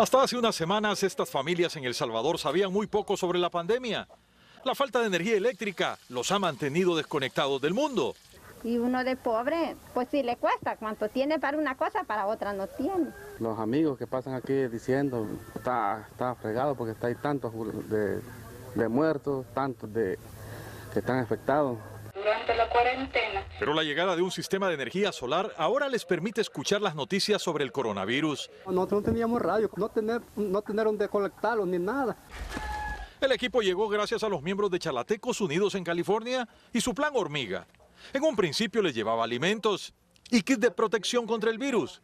Hasta hace unas semanas, estas familias en El Salvador sabían muy poco sobre la pandemia. La falta de energía eléctrica los ha mantenido desconectados del mundo. Y uno de pobre, pues sí le cuesta, cuanto tiene para una cosa, para otra no tiene. Los amigos que pasan aquí diciendo, está fregado porque hay tantos de muertos, tantos que están afectados. Durante la cuarentena. Pero la llegada de un sistema de energía solar ahora les permite escuchar las noticias sobre el coronavirus. Nosotros no teníamos radio, no tener donde conectarlo ni nada. El equipo llegó gracias a los miembros de Chalatecos Unidos en California y su plan hormiga. En un principio les llevaba alimentos y kits de protección contra el virus.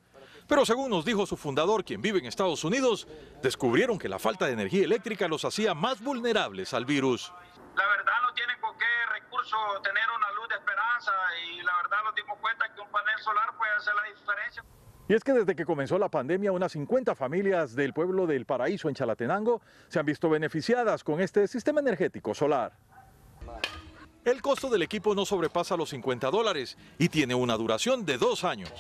Pero según nos dijo su fundador, quien vive en Estados Unidos, descubrieron que la falta de energía eléctrica los hacía más vulnerables al virus. La verdad no tienen con qué recurso tener una luz de esperanza y la verdad nos dimos cuenta que un panel solar puede hacer la diferencia. Y es que desde que comenzó la pandemia, unas 50 familias del pueblo del Paraíso en Chalatenango se han visto beneficiadas con este sistema energético solar. El costo del equipo no sobrepasa los $50 y tiene una duración de 2 años.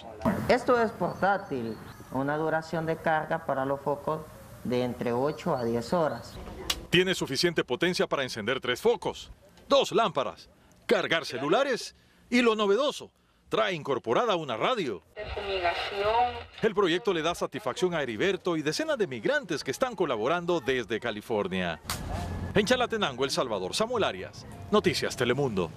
Esto es portátil, una duración de carga para los focos de entre 8 a 10 horas. Tiene suficiente potencia para encender 3 focos, 2 lámparas, cargar celulares y lo novedoso, trae incorporada una radio. El proyecto le da satisfacción a Heriberto y decenas de migrantes que están colaborando desde California. En Chalatenango, El Salvador, Samuel Arias, Noticias Telemundo.